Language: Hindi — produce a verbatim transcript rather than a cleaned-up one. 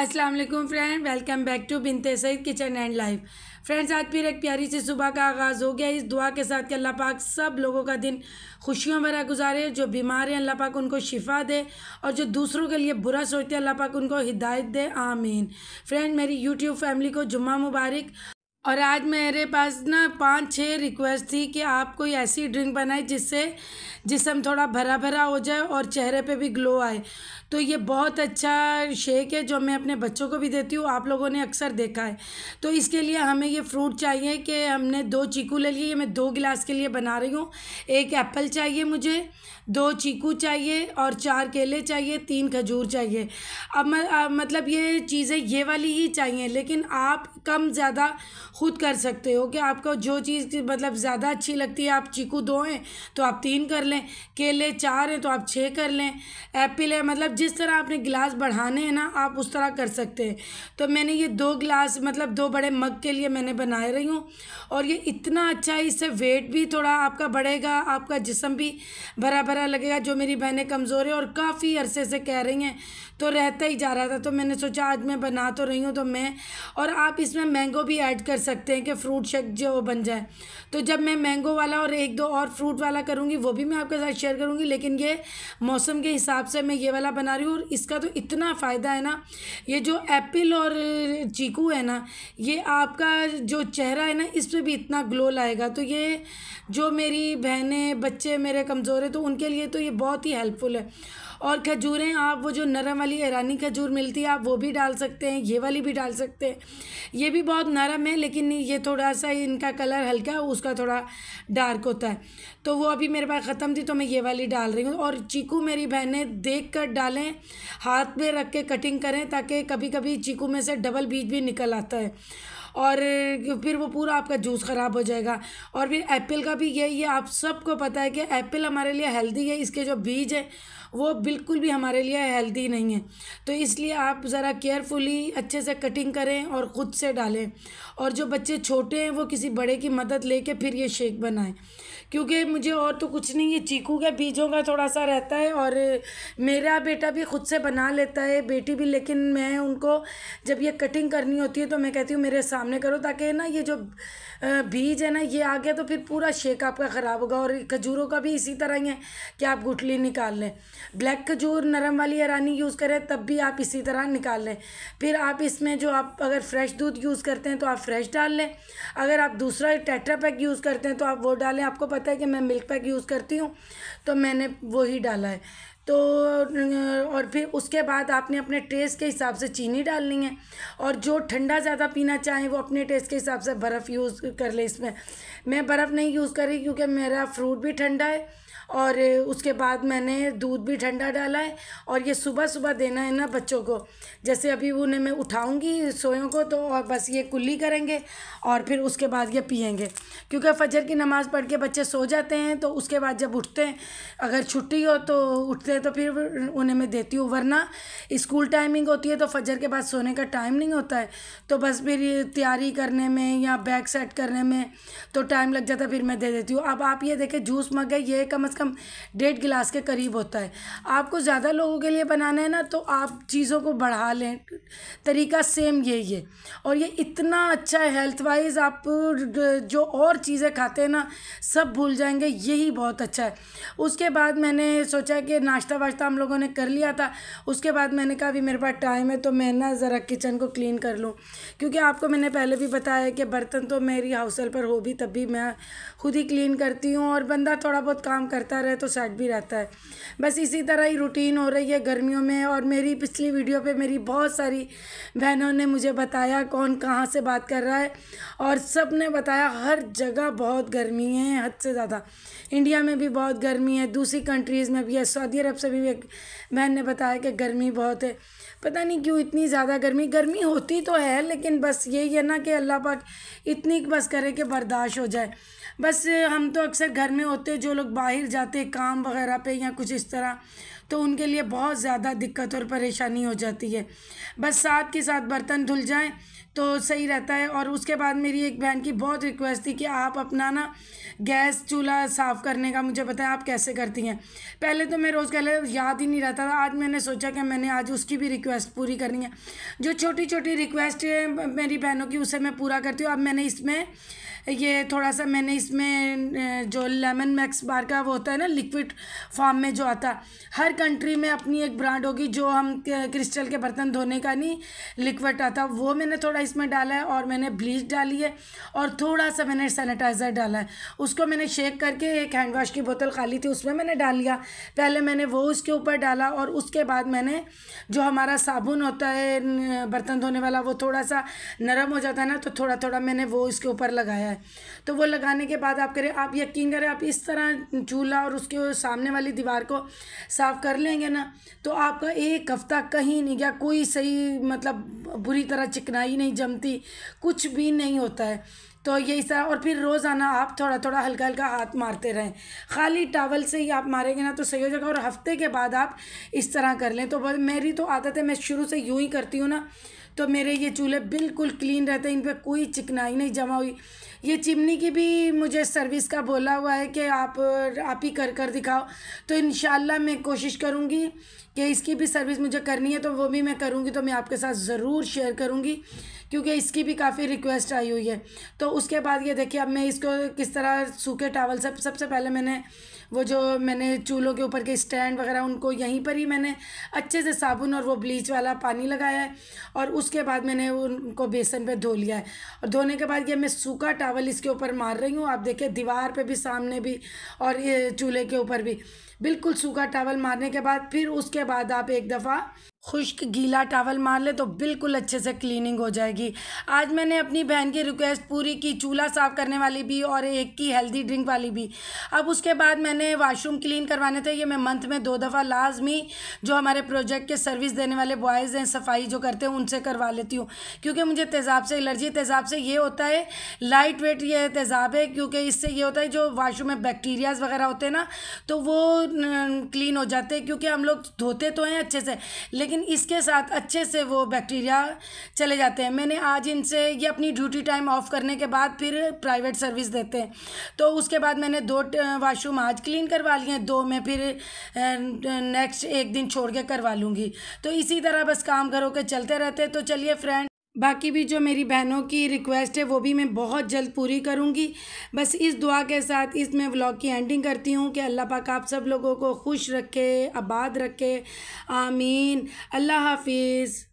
अस्सलाम वालेकुम friend, welcome back to Binte Saeed kitchen and life. Friends, आज फिर एक प्यारी सी सुबह का आगाज़ हो गया। इस दुआ के साथ कि अल्लाह पाक सब लोगों का दिन खुशियों भरा गुजारे। जो बीमार हैं अल्लाह पाक उनको शिफा दे, और जो दूसरों के लिए बुरा सोचते हैं अल्लाह पाक उनको हिदायत दे, आमीन। फ्रेंड, मेरी यूट्यूब फैमिली को जुम्मा मुबारक। और आज मेरे पास ना पाँच छः रिक्वेस्ट थी कि आप कोई ऐसी ड्रिंक बनाए जिससे जिस्म थोड़ा भरा भरा हो जाए और चेहरे पे भी ग्लो आए। तो ये बहुत अच्छा शेक है जो मैं अपने बच्चों को भी देती हूँ, आप लोगों ने अक्सर देखा है। तो इसके लिए हमें ये फ्रूट चाहिए कि हमने दो चीकू ले लिए, मैं दो गिलास के लिए बना रही हूँ। एक एप्पल चाहिए मुझे, दो चीकू चाहिए और चार केले चाहिए, तीन खजूर चाहिए। अब मतलब ये चीज़ें ये वाली ही चाहिए, लेकिन आप कम ज़्यादा खुद कर सकते हो कि आपको जो चीज़ मतलब ज़्यादा अच्छी लगती है। आप चीकू दो हैं तो आप तीन कर लें, केले चार हैं तो आप छः कर लें, एप्पल है मतलब जिस तरह आपने गिलास बढ़ाने हैं ना आप उस तरह कर सकते हैं। तो मैंने ये दो गिलास मतलब दो बड़े मग के लिए मैंने बनाए रही हूँ, और ये इतना अच्छा है, इससे वेट भी थोड़ा आपका बढ़ेगा, आपका जिस्म भी भरा भरा लगेगा। जो मेरी बहनें कमज़ोर है और काफ़ी अरसे से कह रही हैं तो रहता ही जा रहा था, तो मैंने सोचा आज मैं बना तो रही हूँ। तो मैं और आप इसमें मैंगो भी ऐड कर सकते हैं कि फ्रूट शेक जो बन जाए। तो जब मैं मैंगो वाला और एक दो और फ्रूट वाला करूँगी वो भी मैं आपके साथ शेयर करूँगी, लेकिन ये मौसम के हिसाब से मैं ये वाला बना रही हूँ। और इसका तो इतना फ़ायदा है ना, ये जो एप्पल और चीकू है ना ये आपका जो चेहरा है ना इस पर भी इतना ग्लो लाएगा। तो ये जो मेरी बहनें बच्चे मेरे कमज़ोर हैं तो उनके लिए तो ये बहुत ही हेल्पफुल है। और खजूरें आप वो जो नरम वाली ईरानी खजूर मिलती है आप वो भी डाल सकते हैं, ये वाली भी डाल सकते हैं। ये भी बहुत नरम है लेकिन ये थोड़ा सा इनका कलर हल्का है, उसका थोड़ा डार्क होता है। तो वो अभी मेरे पास ख़त्म थी तो मैं ये वाली डाल रही हूँ। और चीकू मेरी बहनें देख कर डालें, हाथ में रख के कटिंग करें, ताकि कभी कभी चीकू में से डबल बीज भी निकल आता है और फिर वो पूरा आपका जूस ख़राब हो जाएगा। और फिर एप्पल का भी यही है, आप सबको पता है कि एप्पल हमारे लिए हेल्दी है, इसके जो बीज है वो बिल्कुल भी हमारे लिए हेल्दी नहीं है। तो इसलिए आप ज़रा केयरफुली अच्छे से कटिंग करें और ख़ुद से डालें, और जो बच्चे छोटे हैं वो किसी बड़े की मदद लेके फिर ये शेक बनाएं, क्योंकि मुझे और तो कुछ नहीं है। चीकू के बीजों का थोड़ा सा रहता है, और मेरा बेटा भी ख़ुद से बना लेता है, बेटी भी, लेकिन मैं उनको जब ये कटिंग करनी होती है तो मैं कहती हूँ मेरे सामने करो, ताकि ना ये जो बीज है ना ये आ गया तो फिर पूरा शेक आपका ख़राब होगा। और खजूरों का भी इसी तरह ही है कि आप गुठली निकाल लें, ब्लैक खजूर नरम वाली ईरानी यूज़ करें तब भी आप इसी तरह निकाल लें। फिर आप इसमें जो आप अगर फ्रेश दूध यूज़ करते हैं तो आप फ्रेश डाल लें, अगर आप दूसरा टेट्रा पैक यूज़ करते हैं तो आप वो डालें। आपको पता है कि मैं मिल्क पैक यूज़ करती हूँ तो मैंने वो ही डाला है। तो और फिर उसके बाद आपने अपने टेस्ट के हिसाब से चीनी डालनी है, और जो ठंडा ज़्यादा पीना चाहें वो अपने टेस्ट के हिसाब से बर्फ़ यूज़ कर ले। इसमें मैं बर्फ़ नहीं यूज़ करी क्योंकि मेरा फ्रूट भी ठंडा है और उसके बाद मैंने दूध भी ठंडा डाला है। और ये सुबह सुबह देना है ना बच्चों को, जैसे अभी उन्हें मैं उठाऊंगी सोयों को तो और बस ये कुल्ली करेंगे और फिर उसके बाद ये पियेंगे, क्योंकि फजर की नमाज़ पढ़ के बच्चे सो जाते हैं। तो उसके बाद जब उठते हैं, अगर छुट्टी हो तो उठते हैं तो फिर उन्हें मैं देती हूँ, वरना स्कूल टाइमिंग होती है तो फजर के बाद सोने का टाइम नहीं होता है। तो बस फिर तैयारी करने में या बैग सेट करने में तो टाइम लग जाता है, फिर मैं दे देती हूँ। अब आप ये देखें जूस मग है, ये कम अज़ कम डेढ़ गिलास के करीब होता है। आपको ज़्यादा लोगों के लिए बनाना है ना तो आप चीज़ों को बढ़ा लें, तरीका सेम यही है। और ये इतना अच्छा है हेल्थ वाइज, आप जो और चीज़ें खाते हैं ना सब भूल जाएंगे, यही बहुत अच्छा है। उसके बाद मैंने सोचा कि नाश्ता वाश्ता हम लोगों ने कर लिया था, उसके बाद मैंने कहा अभी मेरे पास टाइम है तो मैं ना ज़रा किचन को क्लीन कर लूँ, क्योंकि आपको मैंने पहले भी बताया कि बर्तन तो मेरी हाउस हेल्प पर हो भी तब भी मैं खुद ही क्लीन करती हूँ, और बंदा थोड़ा बहुत काम करता रहे तो सेट भी रहता है। बस इसी तरह ही रूटीन हो रही है गर्मियों में। और मेरी पिछली वीडियो पे मेरी बहुत सारी बहनों ने मुझे बताया कौन कहाँ से बात कर रहा है, और सब ने बताया हर जगह बहुत गर्मी है, हद से ज़्यादा। इंडिया में भी बहुत गर्मी है, दूसरी कंट्रीज़ में भी है, सऊदी अरब से भी एक बहन ने बताया कि गर्मी बहुत है। पता नहीं क्यों इतनी ज़्यादा गर्मी गर्मी होती तो है, लेकिन बस यही है ना कि अल्लाह पाक इतनी बस करे कि बर्दाश्त हो जाए। बस हम तो अक्सर घर में होते, जो लोग बाहर जाते काम वगैरह पे या कुछ इस तरह तो उनके लिए बहुत ज़्यादा दिक्कत और परेशानी हो जाती है। बस साथ के साथ बर्तन धुल जाएं तो सही रहता है। और उसके बाद मेरी एक बहन की बहुत रिक्वेस्ट थी कि आप अपना ना गैस चूल्हा साफ़ करने का मुझे बताएं आप कैसे करती हैं। पहले तो मैं रोज़ कहले याद ही नहीं रहता था, आज मैंने सोचा कि मैंने आज उसकी भी रिक्वेस्ट पूरी करनी है। जो छोटी छोटी रिक्वेस्ट है मेरी बहनों की उसे मैं पूरा करती हूँ। अब मैंने इसमें ये थोड़ा सा मैंने इसमें जो लेमन मैक्स बार का वो होता है ना लिक्विड फॉर्म में जो आता, हर कंट्री में अपनी एक ब्रांड होगी जो हम क्रिस्टल के बर्तन धोने का नहीं लिक्विड आता, वो मैंने थोड़ा इसमें डाला है। और मैंने ब्लीच डाली है और थोड़ा सा मैंने सैनिटाइज़र डाला है। उसको मैंने शेक करके एक हैंड वॉश की बोतल खाली थी उसमें मैंने डाल लिया, पहले मैंने वो उसके ऊपर डाला। और उसके बाद मैंने जो हमारा साबुन होता है बर्तन धोने वाला वो थोड़ा सा नरम हो जाता है ना, तो थोड़ा थोड़ा मैंने वो इसके ऊपर लगाया। तो वो लगाने के बाद आप करें, आप यकीन करें आप इस तरह चूल्हा और उसके सामने वाली दीवार को साफ कर लेंगे ना तो आपका एक हफ्ता कहीं नहीं गया, कोई सही मतलब बुरी तरह चिकनाई नहीं जमती, कुछ भी नहीं होता है। तो यही सारा, और फिर रोज़ाना आप थोड़ा थोड़ा हल्का हल्का हाथ मारते रहें, खाली टावल से ही आप मारेंगे ना तो सही हो जाएगा। और हफ्ते के बाद आप इस तरह कर लें। तो मेरी तो आदत है, मैं शुरू से यूँ ही करती हूँ ना, तो मेरे ये चूल्हे बिल्कुल क्लीन रहते हैं, इन पर कोई चिकनाई नहीं जमा हुई। ये चिमनी की भी मुझे सर्विस का बोला हुआ है कि आप आप ही कर कर दिखाओ, तो इंशाल्लाह मैं कोशिश करूँगी कि इसकी भी सर्विस मुझे करनी है, तो वो भी मैं करूँगी, तो मैं आपके साथ ज़रूर शेयर करूँगी क्योंकि इसकी भी काफ़ी रिक्वेस्ट आई हुई है। तो उसके बाद ये देखिए अब मैं इसको किस तरह सूखे टावल से, सबसे पहले मैंने वो जो मैंने चूल्हों के ऊपर के स्टैंड वगैरह उनको यहीं पर ही मैंने अच्छे से साबुन और वो ब्लीच वाला पानी लगाया है। और उसके बाद मैंने उनको बेसन पे धो लिया है। और धोने के बाद ये मैं सूखा टावल इसके ऊपर मार रही हूँ, आप देखिए दीवार पे भी सामने भी और ये चूल्हे के ऊपर भी बिल्कुल सूखा टावल मारने के बाद फिर उसके बाद आप एक दफ़ा खुश्क गीला टावल मार ले तो बिल्कुल अच्छे से क्लीनिंग हो जाएगी। आज मैंने अपनी बहन की रिक्वेस्ट पूरी की, चूल्हा साफ़ करने वाली भी और एक की हेल्दी ड्रिंक वाली भी। अब उसके बाद मैंने वाशरूम क्लीन करवाने थे, ये मैं मंथ में दो दफ़ा लाजमी जो हमारे प्रोजेक्ट के सर्विस देने वाले बॉयज़ हैं सफाई जो करते हैं उनसे करवा लेती हूँ, क्योंकि मुझे तेज़ाब से एलर्जी। तेज़ाब से ये होता है लाइट वेट ये तेज़ाब है, क्योंकि इससे ये होता है जो वाशरूम में बैक्टीरियाज़ वगैरह होते हैं ना तो वो क्लीन हो जाते हैं, क्योंकि हम लोग धोते तो हैं अच्छे से लेकिन इसके साथ अच्छे से वो बैक्टीरिया चले जाते हैं। मैंने आज इनसे ये अपनी ड्यूटी टाइम ऑफ करने के बाद फिर प्राइवेट सर्विस देते हैं, तो उसके बाद मैंने दो वाशरूम आज क्लीन करवा लिए हैं, दो मैं फिर नेक्स्ट एक दिन छोड़ के करवा लूँगी। तो इसी तरह बस काम करो के चलते रहते हैं। तो चलिए फ्रेंड, बाकी भी जो मेरी बहनों की रिक्वेस्ट है वो भी मैं बहुत जल्द पूरी करूंगी। बस इस दुआ के साथ इस मैं व्लॉग की एंडिंग करती हूं कि अल्लाह पाक आप सब लोगों को खुश रखे, आबाद रखे, आमीन। अल्लाह हाफिज़।